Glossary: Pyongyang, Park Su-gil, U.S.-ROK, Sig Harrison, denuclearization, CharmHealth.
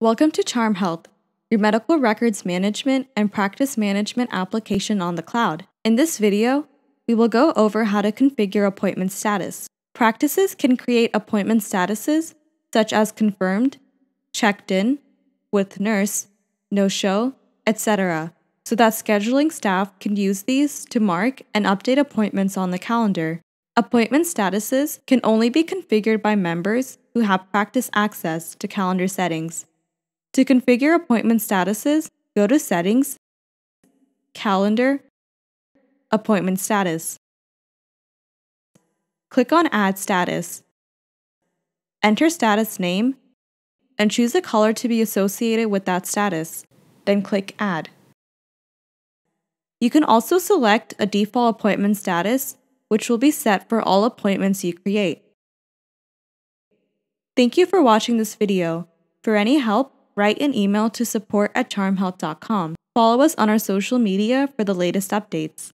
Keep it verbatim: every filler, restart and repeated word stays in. Welcome to CharmHealth, your medical records management and practice management application on the cloud. In this video, we will go over how to configure appointment status. Practices can create appointment statuses such as confirmed, checked in, with nurse, no-show, et cetera, so that scheduling staff can use these to mark and update appointments on the calendar. Appointment statuses can only be configured by members who have practice access to calendar settings. To configure appointment statuses, go to Settings, Calendar, Appointment Status. Click on Add Status. Enter status name and choose a color to be associated with that status, then click Add. You can also select a default appointment status, which will be set for all appointments you create. Thank you for watching this video. For any help, write an email to support at charmhealth dot com. Follow us on our social media for the latest updates.